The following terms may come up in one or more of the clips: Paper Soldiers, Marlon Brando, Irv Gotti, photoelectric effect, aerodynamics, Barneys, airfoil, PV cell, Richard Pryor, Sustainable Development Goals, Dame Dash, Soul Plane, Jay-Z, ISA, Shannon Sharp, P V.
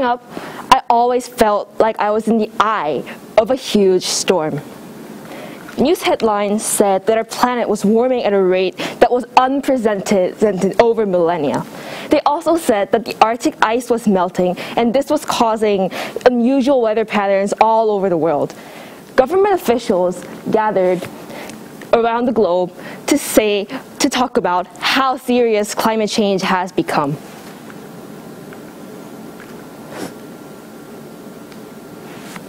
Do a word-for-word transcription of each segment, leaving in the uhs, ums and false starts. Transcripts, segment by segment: growing up, I always felt like I was in the eye of a huge storm. News headlines said that our planet was warming at a rate that was unprecedented over millennia. They also said that the Arctic ice was melting, and this was causing unusual weather patterns all over the world. Government officials gathered around the globe to say, to talk about how serious climate change has become.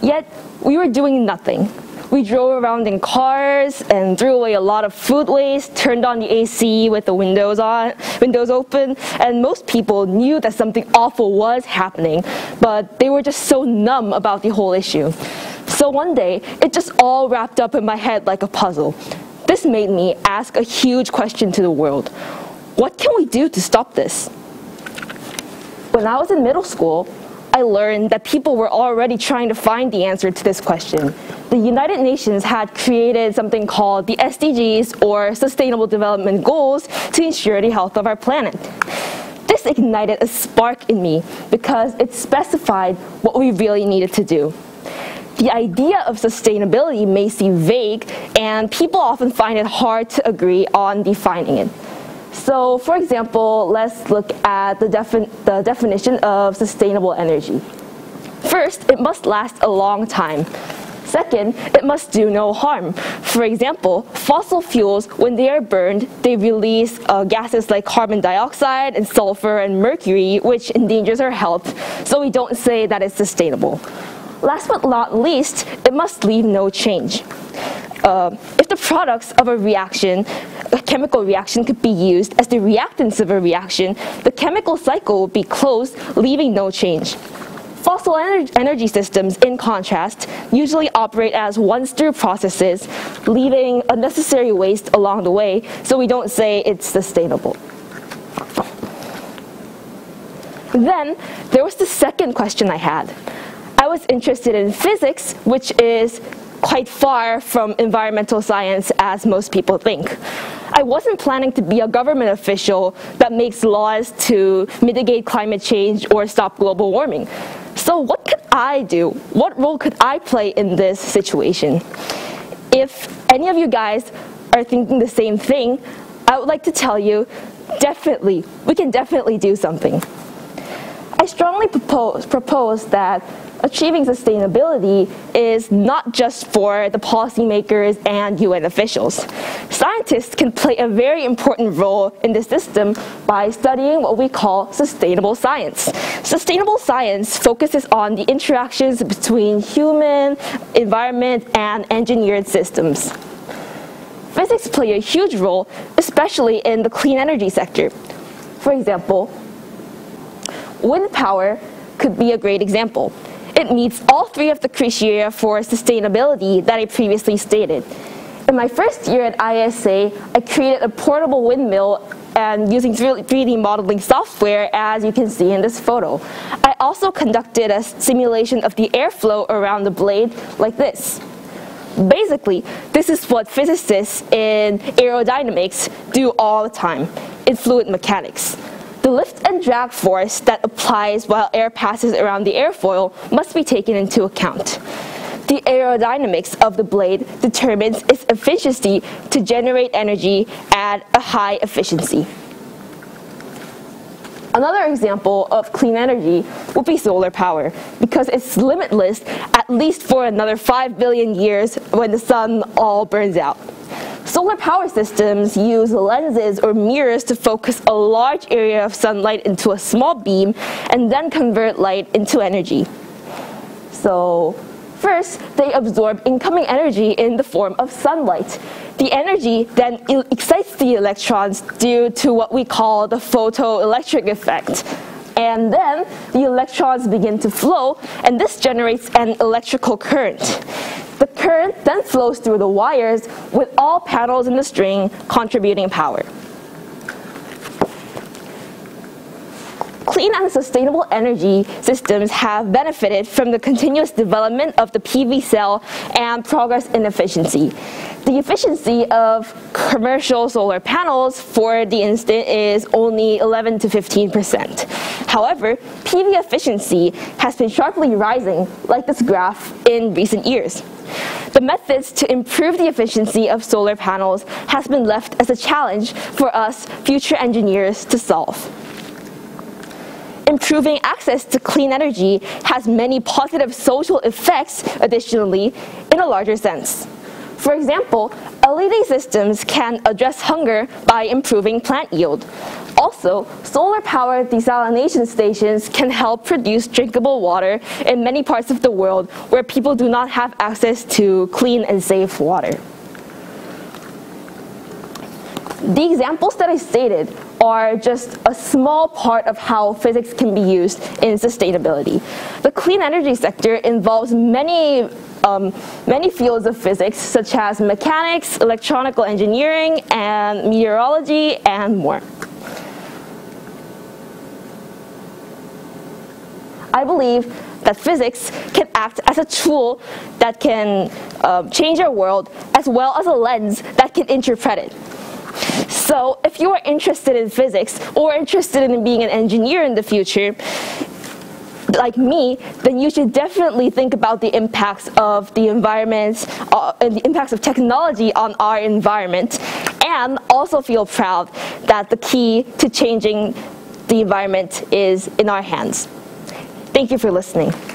Yet, we were doing nothing. We drove around in cars and threw away a lot of food waste, turned on the A C with the windows on, windows open, and most people knew that something awful was happening, but they were just so numb about the whole issue. So one day, it just all wrapped up in my head like a puzzle. This made me ask a huge question to the world. What can we do to stop this? When I was in middle school, I learned that people were already trying to find the answer to this question. The United Nations had created something called the S D Gs, or Sustainable Development Goals, to ensure the health of our planet. This ignited a spark in me because it specified what we really needed to do. The idea of sustainability may seem vague, and people often find it hard to agree on defining it. So, for example, let's look at the, defin the definition of sustainable energy. First, it must last a long time. Second, it must do no harm. For example, fossil fuels, when they are burned, they release uh, gases like carbon dioxide and sulfur and mercury, which endangers our health, so we don't say that it's sustainable. Last but not least, it must leave no change. Uh, if the products of a reaction, a chemical reaction, could be used as the reactants of a reaction, the chemical cycle would be closed, leaving no change. Fossil ener energy systems, in contrast, usually operate as once-through processes, leaving unnecessary waste along the way, so we don't say it's sustainable. Then, there was the second question I had. I was interested in physics, which is quite far from environmental science, as most people think. I wasn't planning to be a government official that makes laws to mitigate climate change or stop global warming. So what could I do? What role could I play in this situation? If any of you guys are thinking the same thing, I would like to tell you, definitely, we can definitely do something. I strongly propose, propose that achieving sustainability is not just for the policymakers and U N officials. Scientists can play a very important role in this system by studying what we call sustainable science. Sustainable science focuses on the interactions between human, environment, and engineered systems. Physics play a huge role, especially in the clean energy sector. For example, wind power could be a great example. It meets all three of the criteria for sustainability that I previously stated. In my first year at I S A, I created a portable windmill and using three D modeling software, as you can see in this photo. I also conducted a simulation of the airflow around the blade like this. Basically, this is what physicists in aerodynamics do all the time in fluid mechanics. The lift and drag force that applies while air passes around the airfoil must be taken into account. The aerodynamics of the blade determines its efficiency to generate energy at a high efficiency. Another example of clean energy would be solar power, because it's limitless at least for another five billion years when the sun all burns out. Solar power systems use lenses or mirrors to focus a large area of sunlight into a small beam and then convert light into energy. So, first, they absorb incoming energy in the form of sunlight. The energy then excites the electrons due to what we call the photoelectric effect. And then, the electrons begin to flow, and this generates an electrical current. The current then flows through the wires, with all panels in the string contributing power. Clean and sustainable energy systems have benefited from the continuous development of the P V cell and progress in efficiency. The efficiency of commercial solar panels, for the instance, is only eleven to fifteen percent. However, P V efficiency has been sharply rising, like this graph, in recent years. The methods to improve the efficiency of solar panels has been left as a challenge for us future engineers to solve. Improving access to clean energy has many positive social effects, additionally, in a larger sense. For example, L E D systems can address hunger by improving plant yield. Also, solar-powered desalination stations can help produce drinkable water in many parts of the world where people do not have access to clean and safe water. The examples that I stated are just a small part of how physics can be used in sustainability. The clean energy sector involves many Um, many fields of physics, such as mechanics, electronical engineering, and meteorology, and more. I believe that physics can act as a tool that can uh, change our world, as well as a lens that can interpret it. So if you are interested in physics, or interested in being an engineer in the future, like me, then you should definitely think about the impacts of the environment uh, and the impacts of technology on our environment, and also feel proud that the key to changing the environment is in our hands. Thank you for listening.